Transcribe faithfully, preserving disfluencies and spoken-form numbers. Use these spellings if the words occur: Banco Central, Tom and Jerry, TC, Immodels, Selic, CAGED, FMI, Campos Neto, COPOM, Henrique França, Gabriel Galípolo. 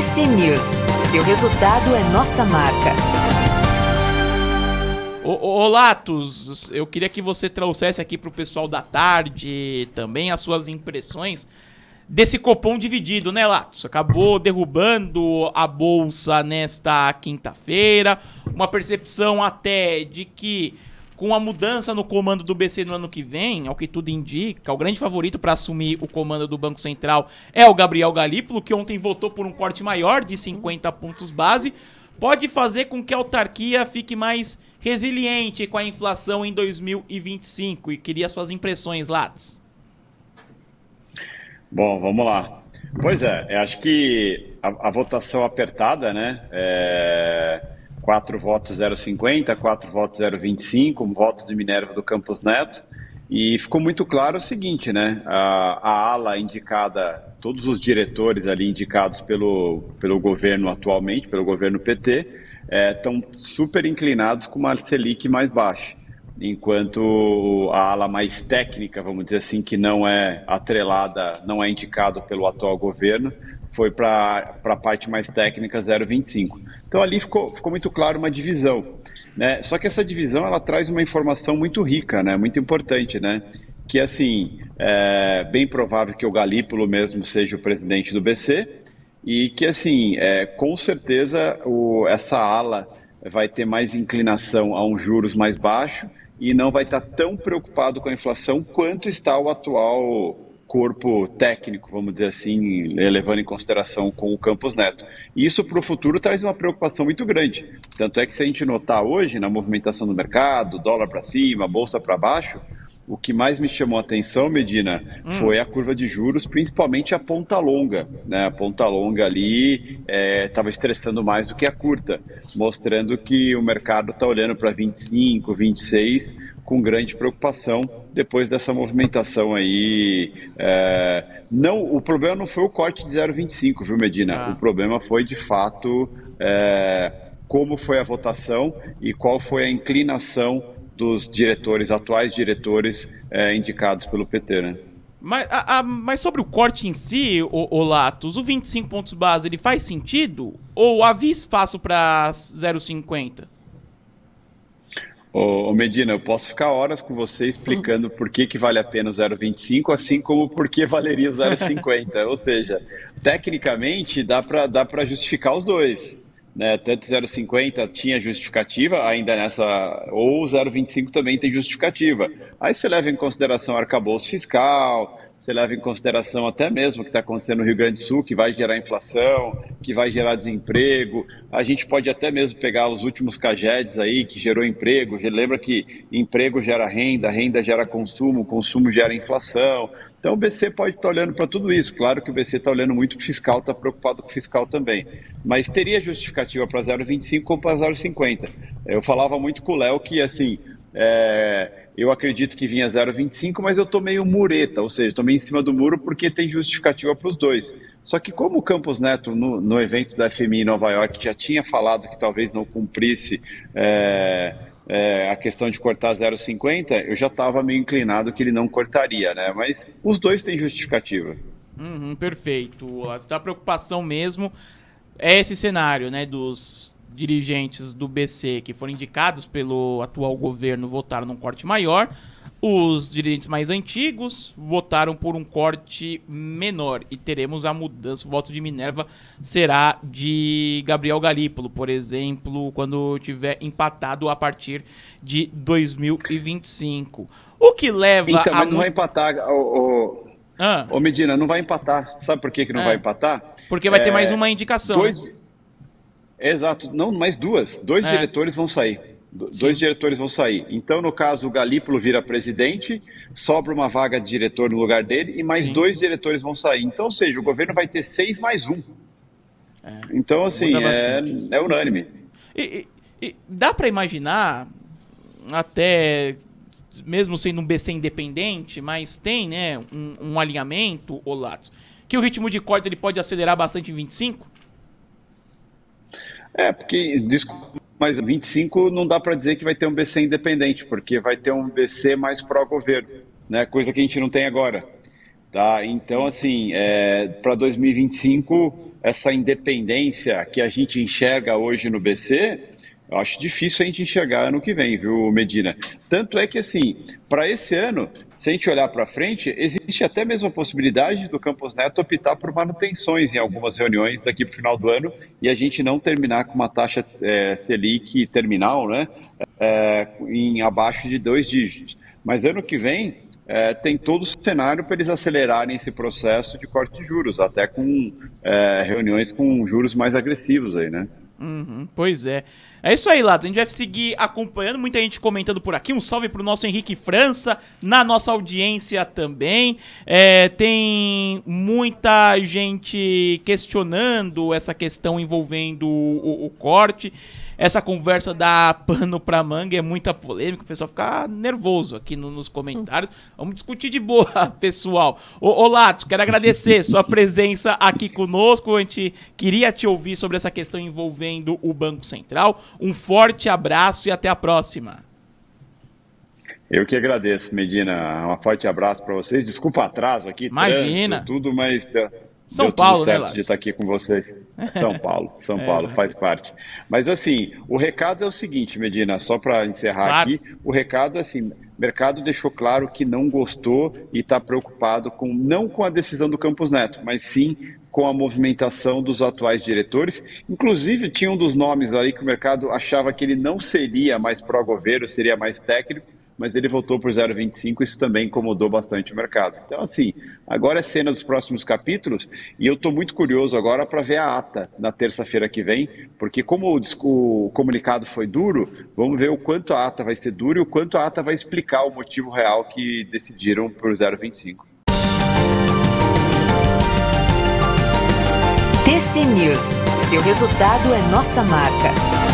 B C News. Seu resultado é nossa marca. Ô, ô Latos, eu queria que você trouxesse aqui para o pessoal da tarde também as suas impressões desse Copom dividido, né, Latos? Acabou derrubando a bolsa nesta quinta-feira, uma percepção até de que com a mudança no comando do B C no ano que vem, ao que tudo indica, o grande favorito para assumir o comando do Banco Central é o Gabriel Galípolo, que ontem votou por um corte maior de cinquenta pontos base, pode fazer com que a autarquia fique mais resiliente com a inflação em dois mil e vinte e cinco. E queria suas impressões, Latos. Bom, vamos lá. Pois é, acho que a, a votação apertada, né? É, quatro votos zero vírgula cinquenta, quatro votos zero vírgula vinte e cinco, um voto do Minerva do Campos Neto. E ficou muito claro o seguinte, né? A, a ala indicada, todos os diretores ali indicados pelo, pelo governo atualmente, pelo governo P T, estão é, super inclinados com uma Selic mais baixa, enquanto a ala mais técnica, vamos dizer assim, que não é atrelada, não é indicado pelo atual governo, foi para a parte mais técnica zero vírgula vinte e cinco. Então ali ficou, ficou muito claro uma divisão, né? Só que essa divisão ela traz uma informação muito rica, né? Muito importante, né? Que assim, é bem provável que o Galípolo mesmo seja o presidente do B C e que assim, é, com certeza o, essa ala vai ter mais inclinação a um juros mais baixo e não vai estar tão preocupado com a inflação quanto está o atual corpo técnico, vamos dizer assim, levando em consideração com o Campos Neto. Isso para o futuro traz uma preocupação muito grande. Tanto é que se a gente notar hoje na movimentação do mercado, dólar para cima, bolsa para baixo, o que mais me chamou a atenção, Medina, hum. foi a curva de juros, principalmente a ponta longa, né? A ponta longa ali estava é, estressando mais do que a curta, mostrando que o mercado está olhando para vinte e cinco, vinte e seis, com grande preocupação depois dessa movimentação aí. É, não, o problema não foi o corte de zero vírgula vinte e cinco, viu, Medina? Ah. O problema foi, de fato, é, como foi a votação e qual foi a inclinação dos diretores, atuais diretores é, indicados pelo P T, né? Mas, a, a, mas sobre o corte em si, o, o Latos, o vinte e cinco pontos base, ele faz sentido? Ou havia espaço para zero vírgula cinquenta? Ô, ô Medina, eu posso ficar horas com você explicando uhum. por que, que vale a pena o zero vírgula vinte e cinco, assim como por que valeria o zero vírgula cinquenta. Ou seja, tecnicamente dá para dá para justificar os dois, né? Tanto zero vírgula cinquenta tinha justificativa ainda nessa, ou zero vírgula vinte e cinco também tem justificativa. Aí você leva em consideração arcabouço fiscal, você leva em consideração até mesmo o que está acontecendo no Rio Grande do Sul, que vai gerar inflação, que vai gerar desemprego. A gente pode até mesmo pegar os últimos CAGEDs aí, que gerou emprego. Lembra que emprego gera renda, renda gera consumo, consumo gera inflação. Então o B C pode estar olhando para tudo isso. Claro que o B C está olhando muito para o fiscal, está preocupado com o fiscal também. Mas teria justificativa para zero vírgula vinte e cinco ou para zero vírgula cinquenta. Eu falava muito com o Léo que, assim, é... eu acredito que vinha zero vírgula vinte e cinco, mas eu tô meio mureta, ou seja, tô meio em cima do muro porque tem justificativa para os dois. Só que como o Campos Neto, no, no evento da F M I em Nova York, já tinha falado que talvez não cumprisse é, é, a questão de cortar zero vírgula cinquenta, eu já estava meio inclinado que ele não cortaria, né? Mas os dois têm justificativa. Uhum, perfeito. A preocupação mesmo é esse cenário, né, dos dirigentes do B C que foram indicados pelo atual governo votaram num corte maior, os dirigentes mais antigos votaram por um corte menor e teremos a mudança, o voto de Minerva será de Gabriel Galípolo, por exemplo, quando tiver empatado a partir de dois mil e vinte e cinco. O que leva então, a... Mas não vai empatar, o, o... Ah. Ô Medina, não vai empatar, sabe por que, que não ah. vai empatar? Porque vai é... ter mais uma indicação. Dois... Exato, não, mais duas, dois é. diretores vão sair, dois Sim. diretores vão sair, então no caso o Galípolo vira presidente, sobra uma vaga de diretor no lugar dele e mais Sim. dois diretores vão sair, então ou seja, o governo vai ter seis mais um, é. então assim, é, é unânime. E, e, e dá para imaginar, até mesmo sendo um B C independente, mas tem, né, um, um alinhamento, o Latos, que o ritmo de cortes ele pode acelerar bastante em vinte e cinco? É, porque, desculpa, mas vinte e cinco não dá para dizer que vai ter um B C independente, porque vai ter um B C mais pró-governo, né? Coisa que a gente não tem agora. Tá? Então, assim, é, para dois mil e vinte e cinco, essa independência que a gente enxerga hoje no B C, eu acho difícil a gente enxergar ano que vem, viu, Medina? Tanto é que, assim, para esse ano, se a gente olhar para frente, existe até mesmo a possibilidade do Campos Neto optar por manutenções em algumas reuniões daqui para o final do ano e a gente não terminar com uma taxa é, Selic terminal, né, é, em abaixo de dois dígitos. Mas ano que vem... É, tem todo o cenário para eles acelerarem esse processo de corte de juros, até com é, reuniões com juros mais agressivos aí, né? Uhum, pois é. É isso aí, Lato. A gente vai seguir acompanhando, muita gente comentando por aqui. Um salve pro nosso Henrique França, na nossa audiência também. É, tem muita gente questionando essa questão envolvendo o, o corte. Essa conversa dá pano pra manga, é muita polêmica, o pessoal fica nervoso aqui no, nos comentários. Vamos discutir de boa, pessoal. Ô, ô Lato, quero agradecer sua presença aqui conosco. A gente queria te ouvir sobre essa questão envolvendo o Banco Central. Um forte abraço e até a próxima. Eu que agradeço, Medina. Um forte abraço pra vocês. Desculpa o atraso aqui. Imagina. Trânsito, tudo, mas... São Deu Paulo, tudo certo, né, Lato? De estar aqui com vocês. São Paulo, São é, Paulo, exatamente. Faz parte. Mas assim, o recado é o seguinte, Medina, só para encerrar claro. aqui, o recado é assim, o mercado deixou claro que não gostou e está preocupado com, não com a decisão do Campos Neto, mas sim com a movimentação dos atuais diretores. Inclusive, tinha um dos nomes ali que o mercado achava que ele não seria mais pró-governo, seria mais técnico, mas ele voltou por zero vírgula vinte e cinco, isso também incomodou bastante o mercado. Então, assim, agora é cena dos próximos capítulos, e eu estou muito curioso agora para ver a ata na terça-feira que vem, porque como o, o comunicado foi duro, vamos ver o quanto a ata vai ser dura e o quanto a ata vai explicar o motivo real que decidiram por zero vírgula vinte e cinco. T C News. Seu resultado é nossa marca.